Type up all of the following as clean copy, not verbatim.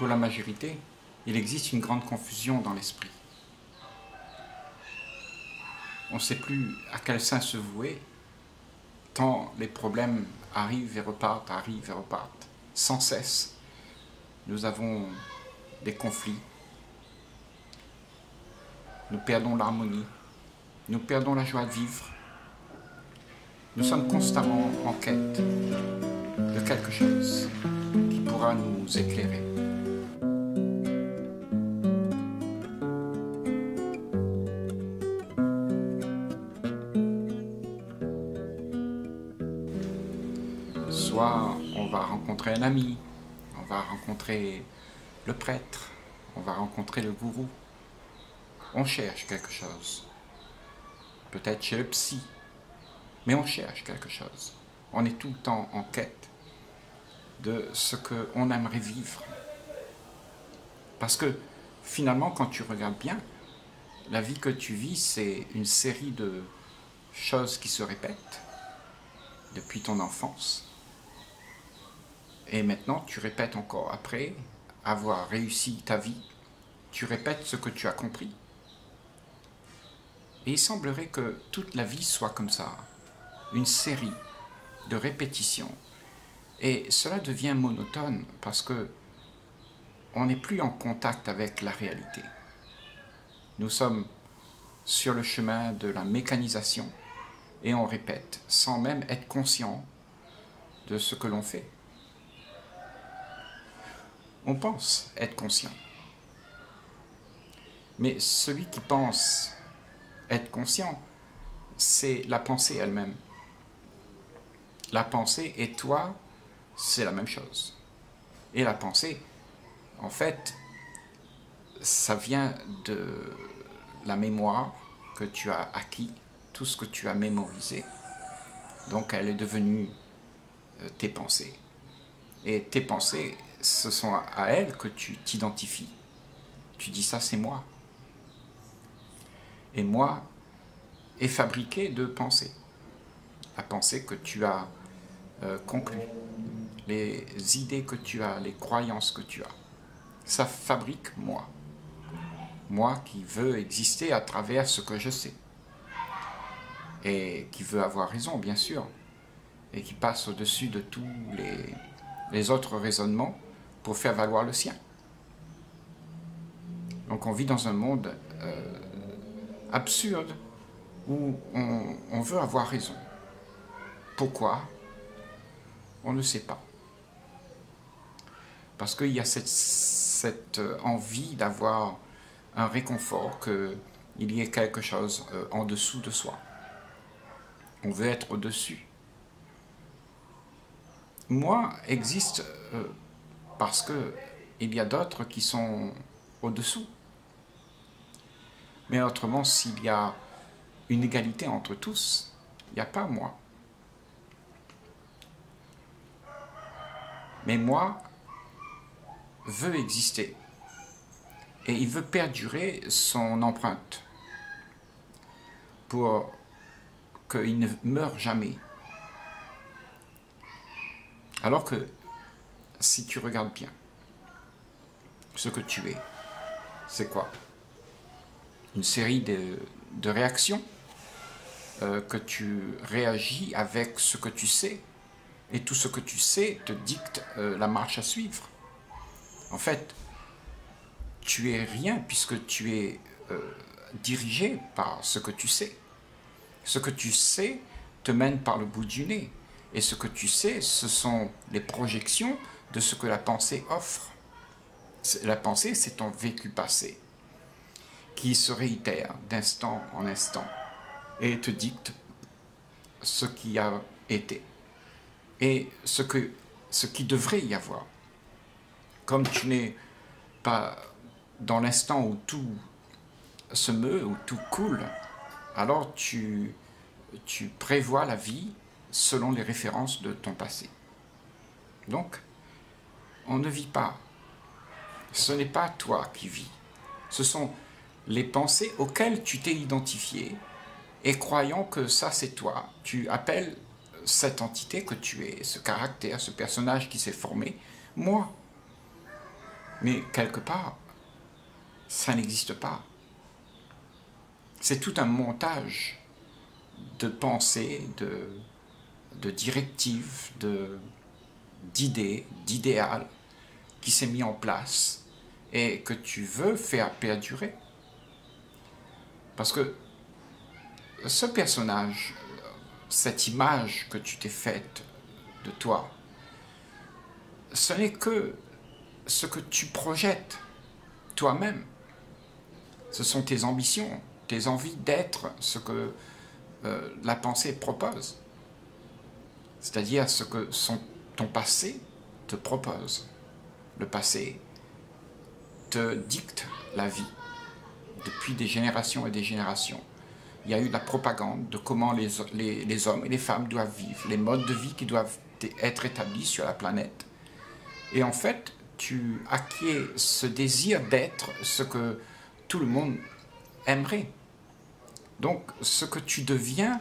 pour la majorité, il existe une grande confusion dans l'esprit. On ne sait plus à quel saint se vouer, tant les problèmes arrivent et repartent, sans cesse. Nous avons des conflits, nous perdons l'harmonie, nous perdons la joie de vivre. Nous sommes constamment en quête de quelque chose qui pourra nous éclairer. Soit on va rencontrer un ami, on va rencontrer le prêtre, on va rencontrer le gourou. On cherche quelque chose, peut-être chez le psy, mais on cherche quelque chose. On est tout le temps en quête de ce qu'on aimerait vivre. Parce que finalement, quand tu regardes bien, la vie que tu vis, c'est une série de choses qui se répètent depuis ton enfance. Et maintenant, tu répètes encore. Après avoir réussi ta vie, tu répètes ce que tu as compris. Et il semblerait que toute la vie soit comme ça, une série de répétitions. Et cela devient monotone parce que on n'est plus en contact avec la réalité. Nous sommes sur le chemin de la mécanisation et on répète sans même être conscient de ce que l'on fait. On pense être conscient. Mais celui qui pense être conscient, c'est la pensée elle-même. La pensée et toi, c'est la même chose. Et la pensée, en fait, ça vient de la mémoire que tu as acquis, tout ce que tu as mémorisé. Donc elle est devenue tes pensées. Et tes pensées, ce sont à elles que tu t'identifies. Tu dis ça, c'est moi. Et moi est fabriqué de pensées. La pensée que tu as conclue, les idées que tu as, les croyances que tu as, ça fabrique moi. Moi qui veux exister à travers ce que je sais. Et qui veut avoir raison, bien sûr. Et qui passe au-dessus de tous les autres raisonnements pour faire valoir le sien. Donc on vit dans un monde absurde où on veut avoir raison. Pourquoi? On ne sait pas. Parce qu'il y a cette envie d'avoir un réconfort, qu'il y ait quelque chose en dessous de soi. On veut être au-dessus. Moi existe parce qu'il y a d'autres qui sont au-dessous. Mais autrement, s'il y a une égalité entre tous, il n'y a pas moi. Mais moi veut exister et il veut perdurer son empreinte pour qu'il ne meure jamais. Alors que si tu regardes bien, ce que tu es, c'est quoi? Une série de réactions que tu réagis avec ce que tu sais. Et tout ce que tu sais te dicte la marche à suivre. En fait, tu es rien puisque tu es dirigé par ce que tu sais. Ce que tu sais te mène par le bout du nez. Et ce que tu sais, ce sont les projections de ce que la pensée offre. La pensée, c'est ton vécu passé qui se réitère d'instant en instant et te dicte ce qui a été. Et ce qui devrait y avoir. Comme tu n'es pas dans l'instant où tout se meut, où tout coule, alors tu prévois la vie selon les références de ton passé. Donc, on ne vit pas. Ce n'est pas toi qui vis. Ce sont les pensées auxquelles tu t'es identifié et croyant que ça c'est toi, tu appelles cette entité que tu es, ce caractère, ce personnage qui s'est formé, moi. Mais quelque part, ça n'existe pas. C'est tout un montage de pensées, de directives, d'idées, d'idéal qui s'est mis en place et que tu veux faire perdurer. Parce que ce personnage, cette image que tu t'es faite de toi, ce n'est que ce que tu projettes toi-même. Ce sont tes ambitions, tes envies d'être ce que la pensée propose. C'est-à-dire ce que ton passé te propose. Le passé te dicte la vie depuis des générations et des générations. Il y a eu de la propagande de comment les hommes et les femmes doivent vivre, les modes de vie qui doivent être établis sur la planète. Et en fait, tu acquiers ce désir d'être ce que tout le monde aimerait. Donc, ce que tu deviens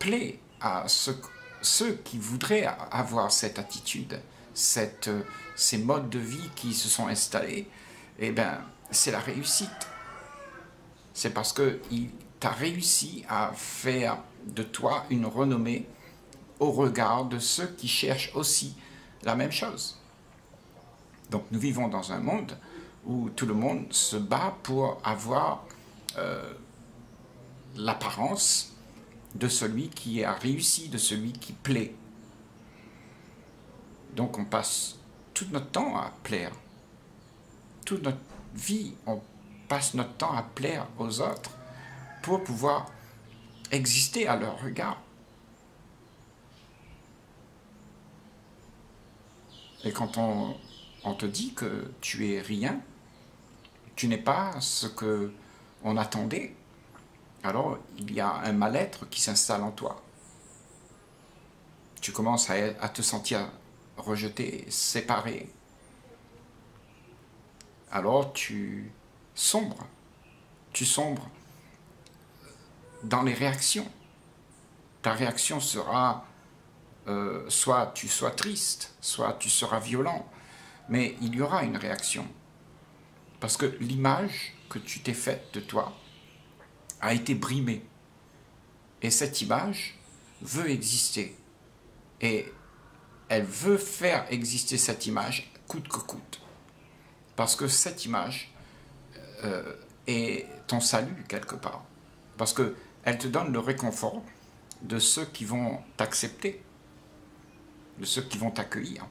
plaît à ceux qui voudraient avoir cette attitude, ces modes de vie qui se sont installés. Eh bien, c'est la réussite. C'est parce que tu as réussi à faire de toi une renommée au regard de ceux qui cherchent aussi la même chose. Donc nous vivons dans un monde où tout le monde se bat pour avoir l'apparence de celui qui a réussi, de celui qui plaît. Donc on passe tout notre temps à plaire. Toute notre vie, on passe notre temps à plaire aux autres pour pouvoir exister à leur regard. Et quand on te dit que tu es rien, tu n'es pas ce que on attendait, alors il y a un mal-être qui s'installe en toi. Tu commences à te sentir rejeté, séparé. Alors tu sombres. Tu sombres dans les réactions. Ta réaction sera soit tu sois triste, soit tu seras violent. Mais il y aura une réaction. Parce que l'image que tu t'es faite de toi a été brimée. Et cette image veut exister. Et elle veut faire exister cette image coûte que coûte. Parce que cette image est ton salut quelque part. Parce qu'elle te donne le réconfort de ceux qui vont t'accepter, de ceux qui vont t'accueillir.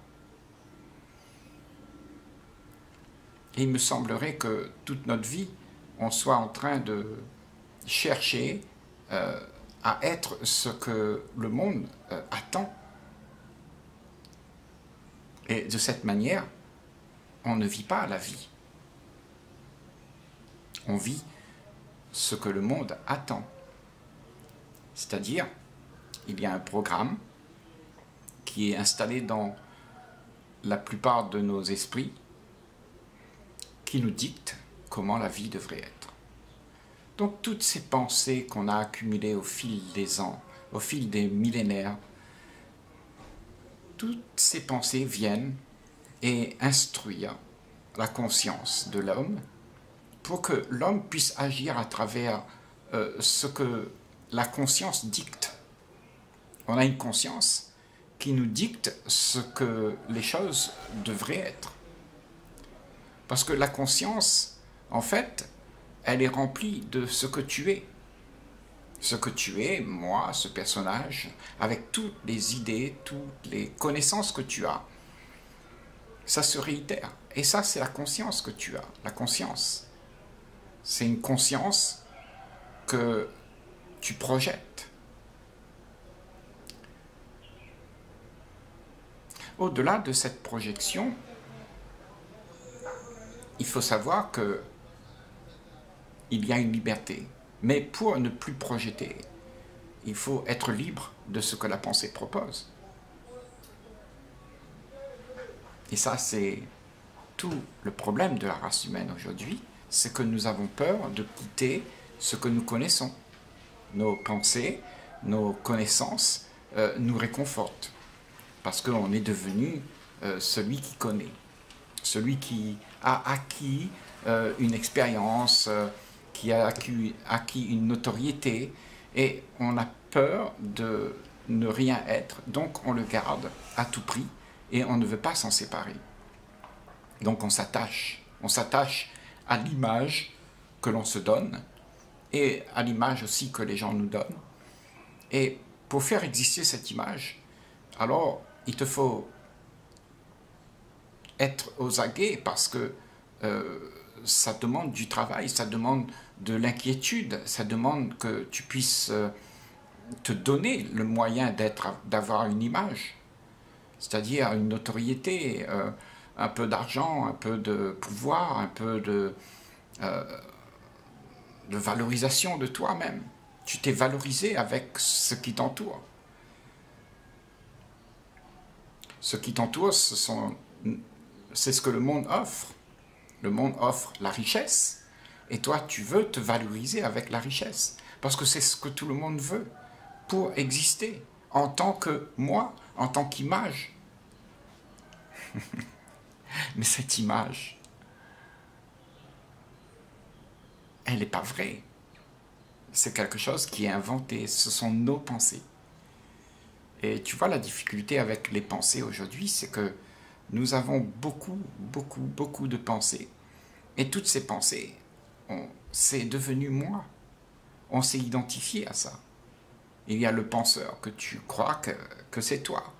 Et il me semblerait que toute notre vie, on soit en train de chercher à être ce que le monde attend. Et de cette manière, on ne vit pas la vie. On vit ce que le monde attend. C'est-à-dire, il y a un programme qui est installé dans la plupart de nos esprits, qui nous dicte comment la vie devrait être. Donc toutes ces pensées qu'on a accumulées au fil des ans, au fil des millénaires, toutes ces pensées viennent et instruire la conscience de l'homme pour que l'homme puisse agir à travers ce que la conscience dicte. On a une conscience qui nous dicte ce que les choses devraient être. Parce que la conscience, en fait, elle est remplie de ce que tu es. Ce que tu es, moi, ce personnage, avec toutes les idées, toutes les connaissances que tu as. Ça se réitère. Et ça, c'est la conscience que tu as. La conscience. C'est une conscience que tu projettes. Au-delà de cette projection, il faut savoir que il y a une liberté. Mais pour ne plus projeter, il faut être libre de ce que la pensée propose. Et ça, c'est tout le problème de la race humaine aujourd'hui, c'est que nous avons peur de quitter ce que nous connaissons. Nos pensées, nos connaissances nous réconfortent, parce qu'on est devenu celui qui connaît. celui qui a acquis une expérience, qui a acquis une notoriété, et on a peur de ne rien être, donc on le garde à tout prix et on ne veut pas s'en séparer. Donc on s'attache à l'image que l'on se donne et à l'image aussi que les gens nous donnent. Et pour faire exister cette image, alors il te faut être aux aguets, parce que ça demande du travail, ça demande de l'inquiétude, ça demande que tu puisses te donner le moyen d'avoir une image, c'est-à-dire une notoriété, un peu d'argent, un peu de pouvoir, un peu de valorisation de toi-même. Tu t'es valorisé avec ce qui t'entoure. Ce qui t'entoure, c'est ce que le monde offre. Le monde offre la richesse, et toi, tu veux te valoriser avec la richesse, parce que c'est ce que tout le monde veut pour exister, en tant que moi, en tant qu'image. Mais cette image, elle n'est pas vraie. C'est quelque chose qui est inventé, ce sont nos pensées. Et tu vois la difficulté avec les pensées aujourd'hui, c'est que nous avons beaucoup, beaucoup, beaucoup de pensées. Et toutes ces pensées, c'est devenu moi. On s'est identifié à ça. Il y a le penseur, que tu crois que c'est toi.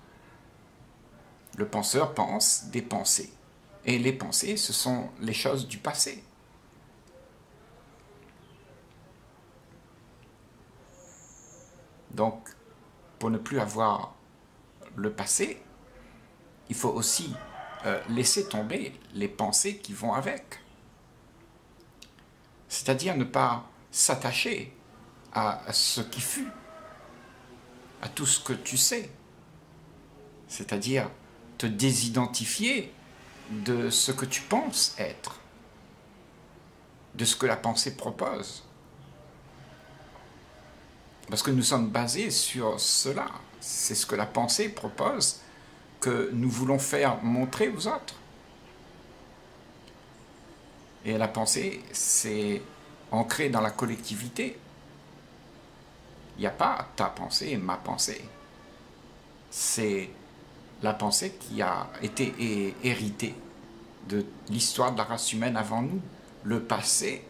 Le penseur pense des pensées. Et les pensées, ce sont les choses du passé. Donc, pour ne plus avoir le passé, il faut aussi laisser tomber les pensées qui vont avec. C'est-à-dire ne pas s'attacher à ce qui fut, à tout ce que tu sais. C'est-à-dire te désidentifier de ce que tu penses être, de ce que la pensée propose. Parce que nous sommes basés sur cela. C'est ce que la pensée propose, que nous voulons faire montrer aux autres. Et la pensée, c'est ancré dans la collectivité. Il n'y a pas ta pensée et ma pensée. C'est la pensée qui a été héritée de l'histoire de la race humaine avant nous. Le passé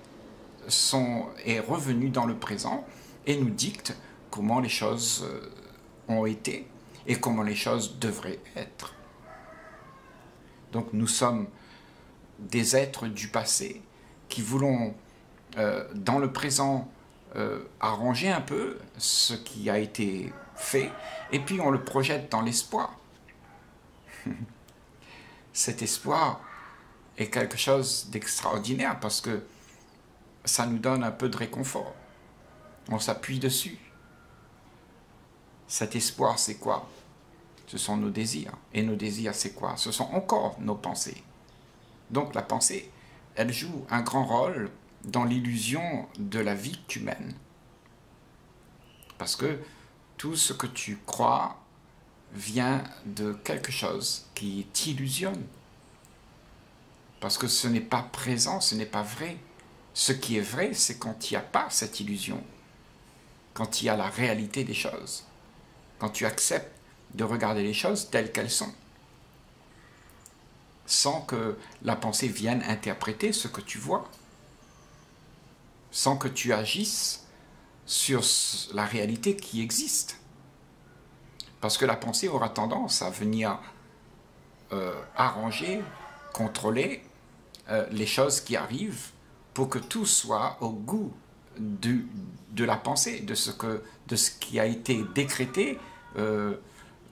est revenu dans le présent et nous dicte comment les choses ont été et comment les choses devraient être. Donc nous sommes des êtres du passé qui voulons, dans le présent, arranger un peu ce qui a été fait, et puis on le projette dans l'espoir. Cet espoir est quelque chose d'extraordinaire, parce que ça nous donne un peu de réconfort. On s'appuie dessus. Cet espoir, c'est quoi? Ce sont nos désirs. Et nos désirs, c'est quoi? Ce sont encore nos pensées. Donc la pensée, elle joue un grand rôle dans l'illusion de la vie que tu mènes. Parce que tout ce que tu crois vient de quelque chose qui t'illusionne. Parce que ce n'est pas présent, ce n'est pas vrai. Ce qui est vrai, c'est quand il n'y a pas cette illusion, quand il y a la réalité des choses, quand tu acceptes de regarder les choses telles qu'elles sont, sans que la pensée vienne interpréter ce que tu vois, sans que tu agisses sur la réalité qui existe. Parce que la pensée aura tendance à venir arranger, contrôler les choses qui arrivent pour que tout soit au goût de la pensée, de ce qui a été décrété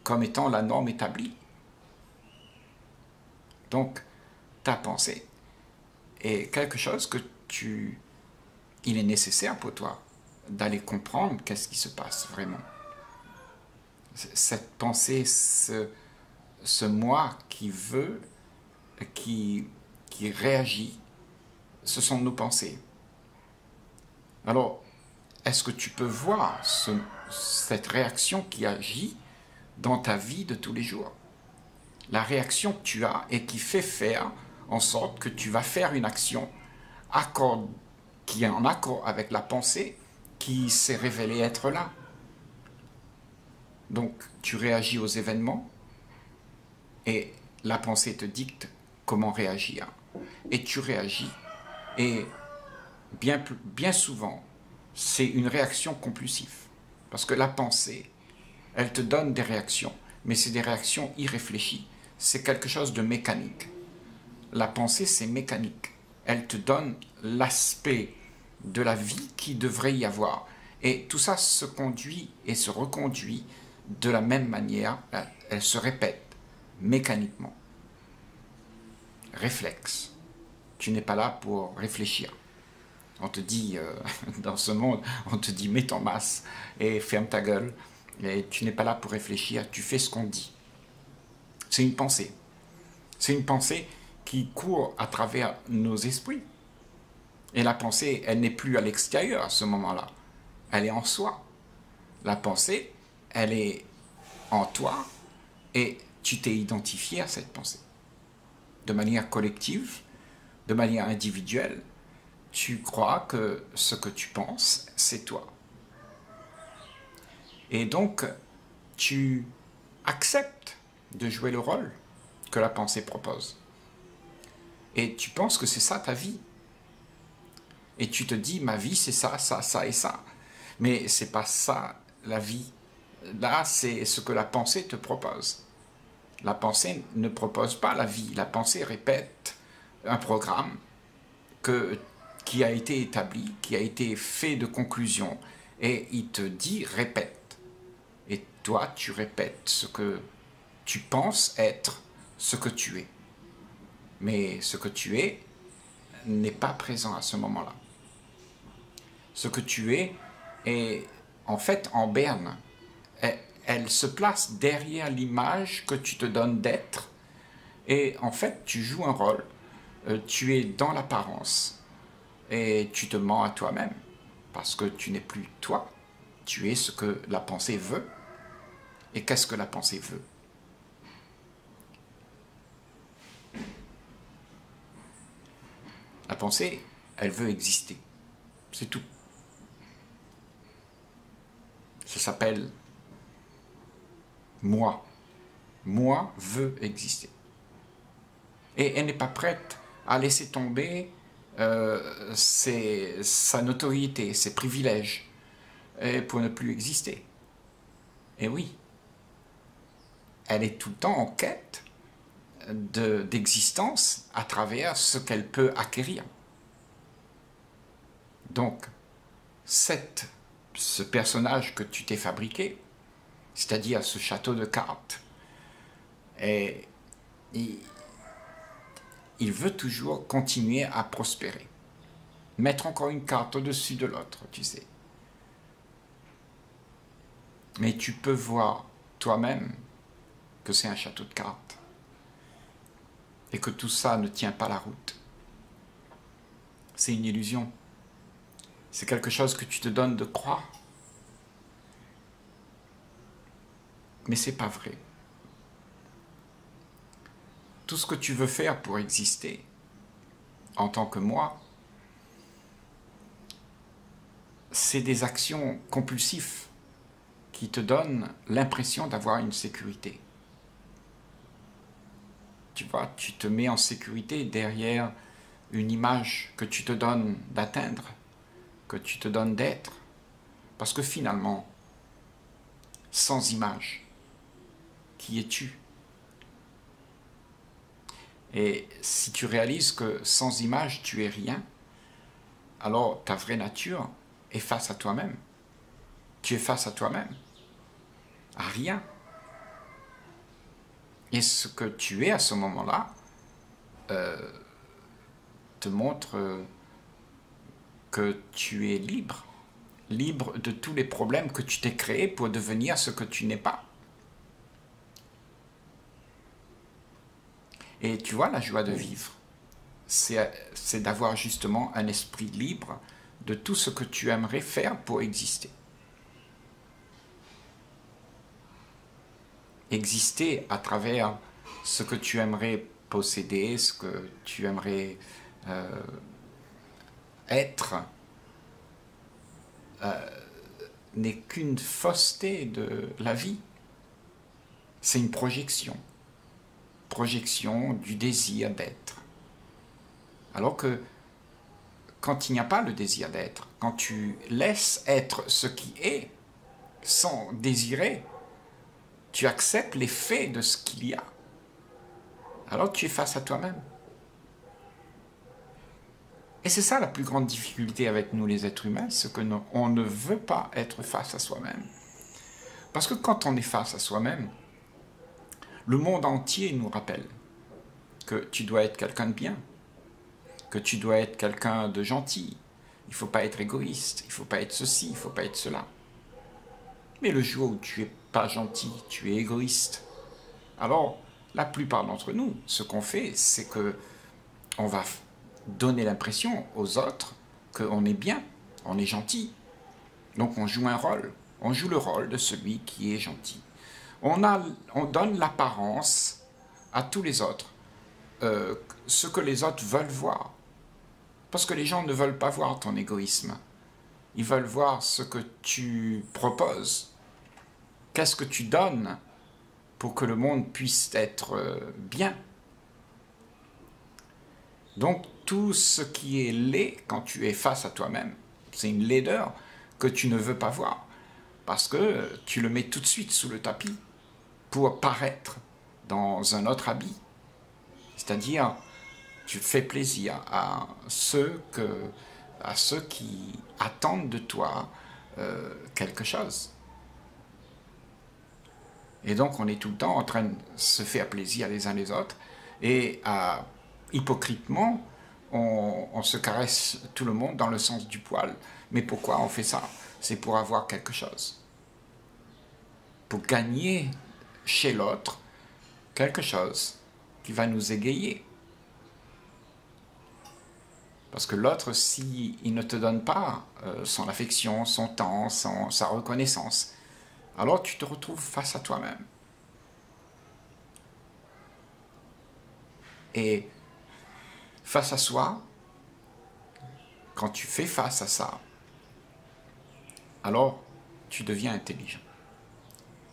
comme étant la norme établie. Donc, ta pensée est quelque chose que il est nécessaire pour toi d'aller comprendre qu'est-ce qui se passe vraiment. Cette pensée, ce moi qui veut, qui réagit, ce sont nos pensées. Alors, est-ce que tu peux voir cette réaction qui agit dans ta vie de tous les jours? La réaction que tu as et qui fait faire en sorte que tu vas faire une action qui est en accord avec la pensée qui s'est révélée être là. Donc tu réagis aux événements et la pensée te dicte comment réagir. Et tu réagis. Et bien souvent, c'est une réaction compulsive. Parce que la pensée, elle te donne des réactions, mais c'est des réactions irréfléchies. C'est quelque chose de mécanique. La pensée, c'est mécanique. Elle te donne l'aspect de la vie qui devrait y avoir. Et tout ça se conduit et se reconduit de la même manière. Elle se répète mécaniquement. Réflexe. Tu n'es pas là pour réfléchir. On te dit, dans ce monde, on te dit mets ton masque et ferme ta gueule. Et tu n'es pas là pour réfléchir, tu fais ce qu'on dit. C'est une pensée. C'est une pensée qui court à travers nos esprits. Et la pensée, elle n'est plus à l'extérieur à ce moment-là. Elle est en soi. La pensée, elle est en toi et tu t'es identifié à cette pensée. De manière collective, de manière individuelle, tu crois que ce que tu penses, c'est toi. Et donc, tu acceptes de jouer le rôle que la pensée propose. Et tu penses que c'est ça ta vie. Et tu te dis, ma vie, c'est ça, ça, ça et ça. Mais c'est pas ça, la vie. Là, c'est ce que la pensée te propose. La pensée ne propose pas la vie. La pensée répète un programme qui a été établi, qui a été fait de conclusion. Et il te dit, répète. Et toi, tu répètes ce que tu penses être ce que tu es. Mais ce que tu es n'est pas présent à ce moment-là. Ce que tu es est en fait en berne. Elle se place derrière l'image que tu te donnes d'être. Et en fait, tu joues un rôle. Tu es dans l'apparence. Et tu te mens à toi-même. Parce que tu n'es plus toi. Tu es ce que la pensée veut. Et qu'est-ce que la pensée veut? La pensée, elle veut exister. C'est tout. Ça s'appelle « moi ». « Moi » veut exister. Et elle n'est pas prête à laisser tomber sa notoriété, ses privilèges, pour ne plus exister. Et oui, elle est tout le temps en quête d'existence à travers ce qu'elle peut acquérir. Donc, ce personnage que tu t'es fabriqué, c'est-à-dire ce château de cartes, et il veut toujours continuer à prospérer. Mettre encore une carte au-dessus de l'autre, tu sais. Mais tu peux voir toi-même que c'est un château de cartes. Et que tout ça ne tient pas la route. C'est une illusion. C'est quelque chose que tu te donnes de croire. Mais c'est pas vrai. Tout ce que tu veux faire pour exister, en tant que moi, c'est des actions compulsives qui te donnent l'impression d'avoir une sécurité. Tu vois, tu te mets en sécurité derrière une image que tu te donnes d'atteindre, que tu te donnes d'être. Parce que finalement, sans image, qui es-tu? Et si tu réalises que sans image, tu es rien, alors ta vraie nature est face à toi-même. Tu es face à toi-même, à rien. Et ce que tu es à ce moment-là te montre que tu es libre. Libre de tous les problèmes que tu t'es créés pour devenir ce que tu n'es pas. Et tu vois la joie de vivre. C'est d'avoir justement un esprit libre de tout ce que tu aimerais faire pour exister. Exister à travers ce que tu aimerais posséder, ce que tu aimerais être, n'est qu'une fausseté de la vie. C'est une projection, du désir d'être. Alors que quand il n'y a pas le désir d'être, quand tu laisses être ce qui est, sans désirer, tu acceptes les faits de ce qu'il y a. Alors tu es face à toi-même. Et c'est ça la plus grande difficulté avec nous les êtres humains, c'est qu'on ne veut pas être face à soi-même. Parce que quand on est face à soi-même, le monde entier nous rappelle que tu dois être quelqu'un de bien, que tu dois être quelqu'un de gentil, il ne faut pas être égoïste, il ne faut pas être ceci, il ne faut pas être cela. Mais le jour où tu n'es pas gentil, tu es égoïste, alors la plupart d'entre nous, ce qu'on fait, c'est que on va donner l'impression aux autres qu'on est bien, on est gentil. Donc on joue un rôle, on joue le rôle de celui qui est gentil. On donne l'apparence à tous les autres, ce que les autres veulent voir. Parce que les gens ne veulent pas voir ton égoïsme. Ils veulent voir ce que tu proposes. Qu'est-ce que tu donnes pour que le monde puisse être bien. Donc tout ce qui est laid quand tu es face à toi-même, c'est une laideur que tu ne veux pas voir. Parce que tu le mets tout de suite sous le tapis pour paraître dans un autre habit. C'est-à-dire, tu fais plaisir à ceux qui attendent de toi quelque chose. Et donc, on est tout le temps en train de se faire plaisir les uns les autres. Et hypocritement, on se caresse tout le monde dans le sens du poil. Mais pourquoi on fait ça? C'est pour avoir quelque chose. Pour gagner chez l'autre quelque chose qui va nous égayer. Parce que l'autre, s'il ne te donne pas son affection, son temps, sa reconnaissance, alors tu te retrouves face à toi-même. Et face à soi, quand tu fais face à ça, alors tu deviens intelligent.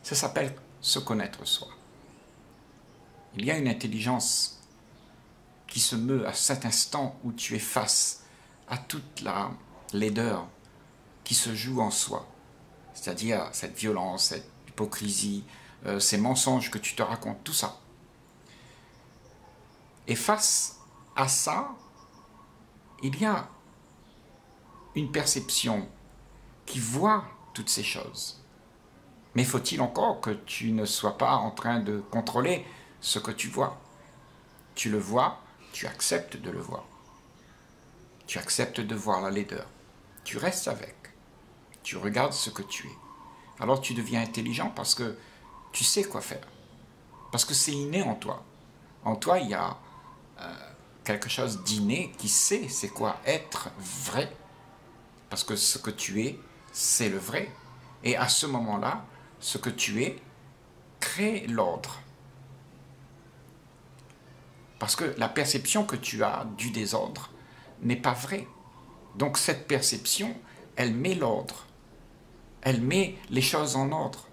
Ça s'appelle se connaître soi. Il y a une intelligence qui se meut à cet instant où tu es face à toute la laideur qui se joue en soi. C'est-à-dire cette violence, cette hypocrisie, ces mensonges que tu te racontes, tout ça. Et face à ça, il y a une perception qui voit toutes ces choses. Mais faut-il encore que tu ne sois pas en train de contrôler ce que tu vois. Tu le vois, tu acceptes de le voir. Tu acceptes de voir la laideur. Tu restes avec. Tu regardes ce que tu es. Alors tu deviens intelligent parce que tu sais quoi faire. Parce que c'est inné en toi. En toi, il y a quelque chose d'inné qui sait c'est quoi être vrai. Parce que ce que tu es, c'est le vrai. Et à ce moment-là, ce que tu es crée l'ordre. Parce que la perception que tu as du désordre n'est pas vraie. Donc cette perception, elle met l'ordre. Elle met les choses en ordre.